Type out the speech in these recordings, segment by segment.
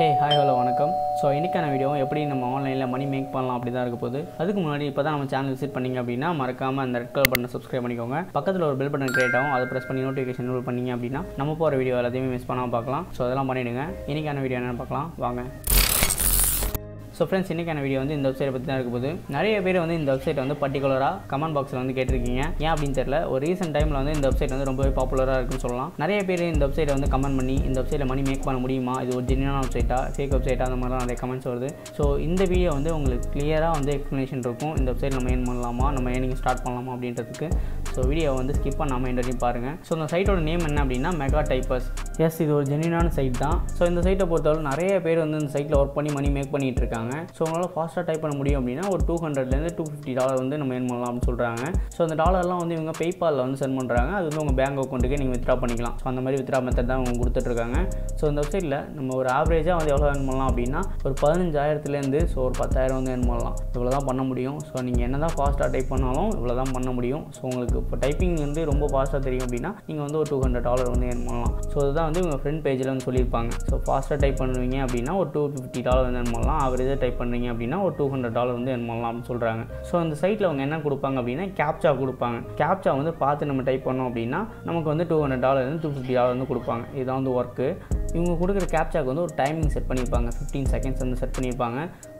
Hey, hi, hello, welcome. So, in this video, we will see how to make money online. If you want to visit our channel, please subscribe to the channel. If you want to create a bell button, press the notification bell. We will miss video. So, that's it. Let's see video. So friends, in this video வந்து இந்த website பத்தி தான் இருக்க போகுது. நிறைய பேர் வந்து இந்த வெப்சைட் வந்து பர்టిక్యులரா கமெண்ட் பாக்ஸ்ல வந்து கேட்டிருக்கீங்க. ஏன் அப்படினு தெரியல. ஒரு ரீசன்ட் டைம்ல வந்து இந்த வெப்சைட் வந்து ரொம்பவே பாப்புலரா இருக்குன்னு சொல்லலாம். நிறைய பேர் இந்த வெப்சைட்டை வந்து கமெண்ட் பண்ணி இந்த வெப்சைட்ல மணி மேக் பண்ண முடியுமா? இது ஒரு ஜெனியூனான வெப்சைட்டா, ஃபேக் வெப்சைட்டா அந்த மாதிரி நிறைய கமெண்ட்ஸ் வருது. சோ இந்த வீடியோ வந்து உங்களுக்கு கிளியரா வந்து எக்ஸ்பிளனேஷன் இருக்கும். இந்த வெப்சைட்ல நம்ம ஏன் பண்ணலாமா, நம்ம ஏர்னிங் ஸ்டார்ட் பண்ணலாமா அப்படின்றதுக்கு. சோ வீடியோ வந்து ஸ்கிப் பண்ணாம எண்ட் வரைக்கும் பாருங்க. சோ அந்த சைட்டோட நேம் என்ன அப்படினா மெகா டைப்பர்ஸ். எஸ், இது ஒரு ஜெனியூனான சைட் தான். சோ இந்த சைட்டை பொறுத்தவரை நிறைய பேர் வந்து இந்த சைட்ல வர்க் பண்ணி மணி மேக் பண்ணிட்டு இருக்காங்க. So உங்களால ஃபாஸ்டா டைப் பண்ண முடியும் அப்படினா ஒரு $200 to $250 வந்து நம்ம earn பண்ணலாம் அப்படி சொல்றாங்க. சோ அந்த டாலர்லாம் வந்து இவங்க PayPal ல வந்து சென்ட் பண்றாங்க. அது வந்து உங்க பேங்க் அக்கவுண்ட்க்கு நீங்க withdraw பண்ணிக்கலாம். சோ அந்த மாதிரி withdraw method தான் உங்களுக்கு கொடுத்துட்டு இருக்காங்க. சோ இந்த வெப்சைட்ல நம்ம ஒரு ஆவரேஜா வந்து எவ்வளவு earn பண்ணலாம் அப்படினா ஒரு 15000 ல இருந்து சோ ஒரு 10000 வந்து earn பண்ணலாம். இவ்வளவு தான் பண்ண முடியும். சோ நீங்க என்னதான் ஃபாஸ்டா டைப் பண்ணாலும் இவ்வளவு தான் பண்ண முடியும். சோ உங்களுக்கு இப்போ டைப்பிங் வந்து ரொம்ப ஃபாஸ்டா தெரியும் அப்படினா நீங்க வந்து ஒரு $200 வந்து earn பண்ணலாம். சோ இதுதான் வந்து இவங்க ஃப்ரண்ட் பேஜ்ல வந்து சொல்லிருப்பாங்க. சோ ஃபாஸ்டா டைப் பண்ணுவீங்க அப்படினா ஒரு $250 வந்து earn பண்ணலாம். ஆவரேஜ் டைப் பண்றீங்க அப்படினா ஒரு $200 வந்து earn பண்ணலாம்னு சொல்றாங்க. சோ அந்த சைட்ல அவங்க என்ன கொடுப்பாங்க அப்படினா கேப்சா கொடுப்பாங்க. கேப்சா வந்து பார்த்து நம்ம டைப் பண்ணோம் அப்படினா நமக்கு வந்து $200 இருந்து $250 வந்து கொடுப்பாங்க. இதான் வந்து வர்க். இவங்க கொடுக்குற கேப்சாக்கு வந்து ஒரு டைமிங் செட் பண்ணியிருப்பாங்க. 15 செகண்ட்ஸ் வந்து செட் பண்ணியிருப்பாங்க.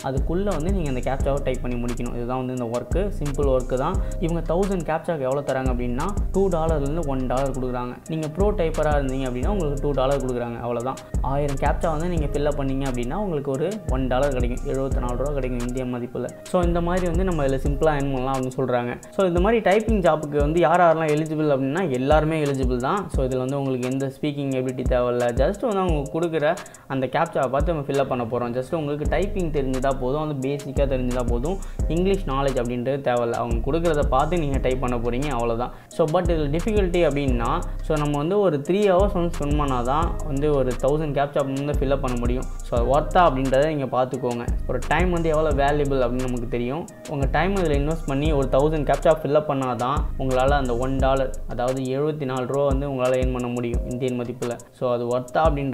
அதுக்குள்ளே வந்து நீங்கள் அந்த கேப்சாவை டைப் பண்ணி முடிக்கணும். இதுதான் வந்து இந்த ஒர்க்கு. சிம்பிள் ஒர்க்கு தான். இவங்க 1000 கேப்சாக்கு எவ்வளோ தராங்க அப்படின்னா $2 $1 கொடுக்குறாங்க. நீங்கள் ப்ரோ டைப்பராக இருந்தீங்க அப்படின்னா உங்களுக்கு $2 கொடுக்குறாங்க. அவ்வளோதான். 1000 கேப்சா வந்து நீங்கள் ஃபில்அப் பண்ணிங்க அப்படின்னா உங்களுக்கு ஒரு $1 கிடைக்கும். $74 கிடைக்கும் இந்திய மதிப்பில். ஸோ இந்த மாதிரி வந்து நம்ம இதில் சிம்பிளாக எர்ன் பண்ணலாம் அப்படின்னு சொல்கிறாங்க. ஸோ இந்த மாதிரி டைப்பிங் ஜாப்புக்கு வந்து யாரெல்லாம் எலிஜிபிள் அப்படின்னா எல்லாருமே எலிஜிபிள் தான். ஸோ இதில் வந்து உங்களுக்கு எந்த ஸ்பீக்கிங் எபிலிட்டி தேவையில்ல. ஜஸ்ட் உங்களுக்கு கொடுக்குற அந்த கேப்சாவை பார்த்து நம்ம ஃபில்அப் பண்ண போகிறோம். ஜஸ்ட் உங்களுக்கு டைப்பிங் தெரிஞ்சுட்டா போதும். அந்த பேசிக்காக தெரிஞ்சுட்டா போதும். இங்கிலீஷ் நாலேஜ் அப்படின்றது தேவையில்லை. அவங்க கொடுக்குறத பார்த்து நீங்கள் டைப் பண்ண போகிறீங்க, அவ்வளோதான். ஸோ பட் இதில் டிஃபிகல்ட்டி அப்படின்னா ஸோ நம்ம வந்து ஒரு 3 hours வந்து ஸ்பெண்ட் பண்ணால் தான் வந்து ஒரு 1000 கேப்சா வந்து ஃபில்அப் பண்ண முடியும். ஸோ அது ஒர்த்தா அப்படின்றத நீங்கள் பார்த்துக்கோங்க. ஒரு டைம் வந்து எவ்வளோ வேல்யூபிள் அப்படின்னு நமக்கு தெரியும். உங்கள் டைம் இதில் இன்வெஸ்ட் பண்ணி ஒரு 1000 கேப்சா ஃபில்அப் பண்ணால் தான் உங்களால் அந்த $1 அதாவது $74 வந்து உங்களால் earn பண்ண முடியும் இந்தியன் மதிப்பில். ஸோ அது ஒர்த்தா அப்படின்னு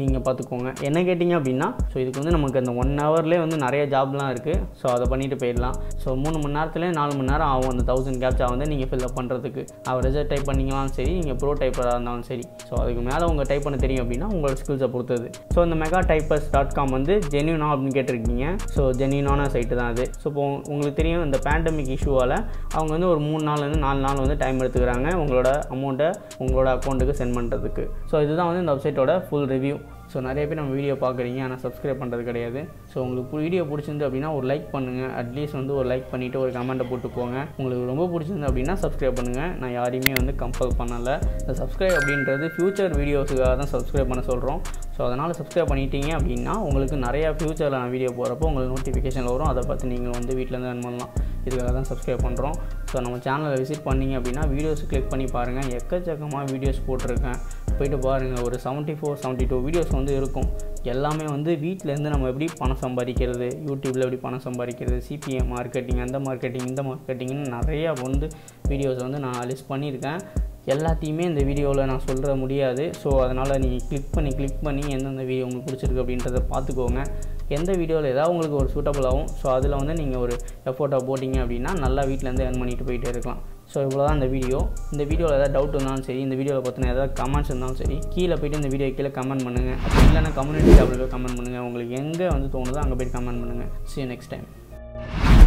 நீங்கள் பார்த்துக்கோங்க. என்ன கேட்டிங்க அப்படின்னா ஸோ இதுக்கு வந்து நமக்கு அந்த 1 hourலேயே வந்து நிறைய ஜாப்லாம் இருக்குது. ஸோ அதை பண்ணிட்டு போயிடலாம். ஸோ 3 மணி நேரத்துலேயே 4 மணி நேரம் ஆகும் அந்த 1000 கேப்சா வந்து நீங்கள் ஃபில்அப் பண்ணுறதுக்கு. அவரேஜாக டைப் பண்ணிங்களாலும் சரி, நீங்கள் ப்ரோ டைப்பராக இருந்தாலும் சரி. ஸோ அதுக்கு மேலே உங்கள் டைப் பண்ண தெரியும் அப்படின்னா உங்களோட ஸ்கில்ஸை பொறுத்தது. ஸோ இந்த megatypers.com வந்து ஜெனியூனா அப்படின்னு கேட்டிருக்கீங்க. ஸோ ஜெனியூனான சைட்டு தான் அது. ஸோ இப்போ உங்களுக்கு தெரியும் இந்த பேண்டமிக் இஷ்யூவால் அவங்க வந்து ஒரு 3 நாள்லேருந்து 4 நாள் வந்து டைம் எடுத்துக்கிறாங்க உங்களோட அமௌண்ட்டை உங்களோட அக்கௌண்ட்டுக்கு சென்ட் பண்ணுறதுக்கு. ஸோ இதுதான் வந்து இந்த வெப்சைட்டோட ஃபுல் ரிவ்யூ. ஸோ நிறைய பேர் நம்ம வீடியோ பார்க்குறீங்க ஆனால் சப்ஸ்கிரைப் பண்ணுறது கிடையாது. ஸோ உங்களுக்கு வீடியோ பிடிச்சிருந்து அப்படின்னா ஒரு லைக் பண்ணுங்கள். அட்லீஸ்ட் வந்து ஒரு லைக் பண்ணிவிட்டு ஒரு கமெண்ட்டை போட்டு போங்க. உங்களுக்கு ரொம்ப பிடிச்சிருந்து அப்படின்னா சப்ஸ்கிரைப் பண்ணுங்கள். நான் யாரையுமே வந்து கம்பல் பண்ணலை. இந்த சப்ஸ்கிரைப் அப்படின்றது ஃப்யூச்சர் வீடியோஸுக்காக தான் சப்ஸ்கிரைப் பண்ண சொல்கிறோம். ஸோ அதனால் சப்ஸ்கிரைப் பண்ணிட்டீங்க அப்படின்னா உங்களுக்கு நிறையா ஃப்யூச்சரில் நான் வீடியோ போகிறப்போ உங்களுக்கு நோட்டிஃபிகேஷன் வரும். அதை பார்த்து நீங்கள் வந்து வீட்டிலேருந்து ரன் பண்ணலாம். இதுக்காக தான் சப்ஸ்கிரைப் பண்ணுறோம். ஸோ நம்ம சேனலை விசிட் பண்ணிங்க அப்படின்னா வீடியோஸ் கிளிக் பண்ணி பாருங்கள். எக்கச்சக்கமாக வீடியோஸ் போட்டிருக்கேன், போய்ட்டு பாருங்கள். ஒரு 74, 72 வீடியோஸ் வந்து இருக்கும். எல்லாமே வந்து வீட்டிலேருந்து நம்ம எப்படி பணம் சம்பாதிக்கிறது, யூடியூப்பில் எப்படி பணம் சம்பாதிக்கிறது, சிபிஏ மார்க்கெட்டிங், அந்த மார்க்கெட்டிங் இந்த மார்க்கெட்டிங்னு நிறையா வந்து வீடியோஸ் வந்து நான் லிஸ்ட் பண்ணியிருக்கேன். எல்லாத்தையுமே இந்த வீடியோவில் நான் சொல்ல முடியாது. ஸோ அதனால் நீங்கள் கிளிக் பண்ணி எந்தெந்த வீடியோ உங்களுக்கு பிடிச்சிருக்கு அப்படின்றத பார்த்துக்கோங்க. எந்த வீடியோவில் ஏதாவது உங்களுக்கு ஒரு சூட்டபுள் ஆகும். ஸோ அதில் வந்து நீங்கள் ஒரு எஃபோர்ட்டாக போட்டிங்க அப்படின்னா நல்லா வீட்டிலேருந்து earn பண்ணிட்டு போயிட்டே இருக்கலாம். ஸோ இவ்வளோ தான் இந்த வீடியோ. இந்த வீடியோவில் ஏதாவது டவுட் இருந்தாலும் சரி, இந்த வீடியோவில் பார்த்தினா ஏதாவது கமெண்ட்ஸ் இருந்தாலும் சரி, கீழே போய்ட்டு இந்த வீடியோ கீழே கமெண்ட் பண்ணுங்கள். அப்படி இல்லைன்னா கம்யூனிட்டி டேபிள் போய் கமெண்ட் பண்ணுங்கள். உங்களுக்கு எங்கே வந்து தோணுதோ அங்கே போய்ட்டு கமெண்ட் பண்ணுங்கள். See you next time.